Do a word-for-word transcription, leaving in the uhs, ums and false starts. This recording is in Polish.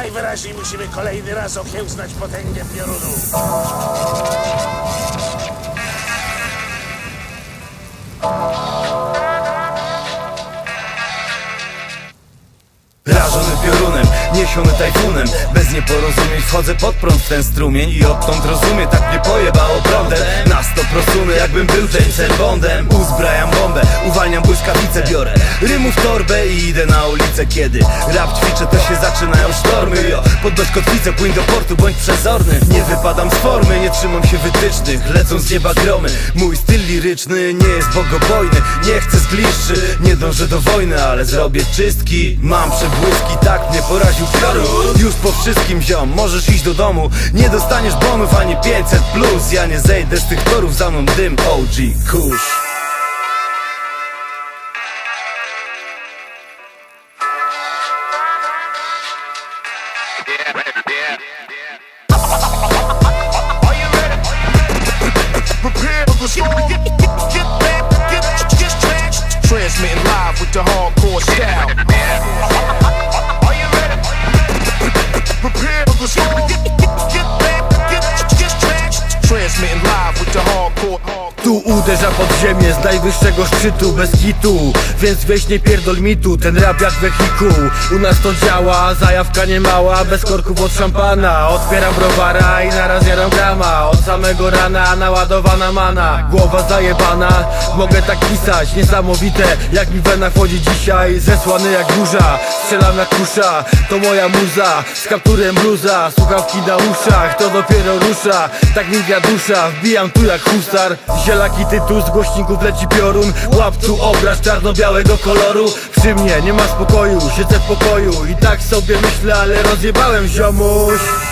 Najwyraźniej musimy kolejny raz okiełznać potęgę piorunu. Rażony piorunem, niesiony tajfunem, bez nieporozumień wchodzę pod prąd w ten strumień i odtąd rozumiem, tak mnie pojebało prądem. Na sto prosuny, jakbym był Jamesem Bondem. Uzbrajam bombę, uwalniam błyskawice, biorę rymów torbę i idę na ulicę. Kiedy rap ćwiczę, to się zaczynają sztormy. Jo, podnoś kotwicę, płyń do portu, bądź przezorny. Nie wypadam z formy, nie trzymam się wytycznych, lecą z nieba gromy. Mój styl liryczny nie jest bogobojny, nie chcę zgliszczy, nie dążę do wojny, ale zrobię czystki. Mam przebłyski, tak mnie poraził piorun. Już po wszystkim, ziom, możesz iść do domu, nie dostaniesz bonów ani pięćset plus. Ja nie zejdę z tych torów, za mną dym O G kurz. Transmitting live with the hardcore style. Tu uderza pod ziemię z najwyższego szczytu, bez kitu, więc weź nie pierdol mitu, ten rap jak wehikuł. U nas to działa, zajawka nie mała, bez korków od szampana. Otwieram browara i naraz jaram grama, od samego rana naładowana mana. Głowa zajebana, mogę tak pisać, niesamowite jak mi wena wchodzi dzisiaj. Zesłany jak burza, strzelam na kusza, to moja muza, z kapturem bluza, słuchawki na uszach, to dopiero rusza, tak mi wiadusza, wbijam tu jak husar. Zielak i tytuł, z głośników leci piorun. Łapcu obraz czarno-białego koloru. Przy mnie nie ma spokoju, siedzę w pokoju i tak sobie myślę, ale rozjebałem ziomuś.